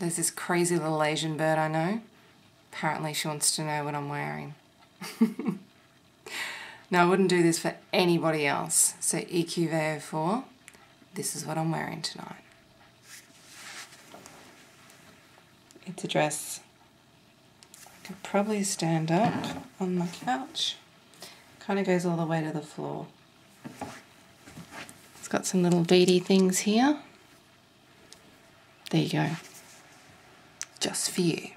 There's this crazy little Asian bird I know. Apparently she wants to know what I'm wearing. Now I wouldn't do this for anybody else. So EQVAY04, this is what I'm wearing tonight. It's a dress. I could probably stand up on my couch. Kind of goes all the way to the floor. It's got some little beady things here. There you go. Just for you.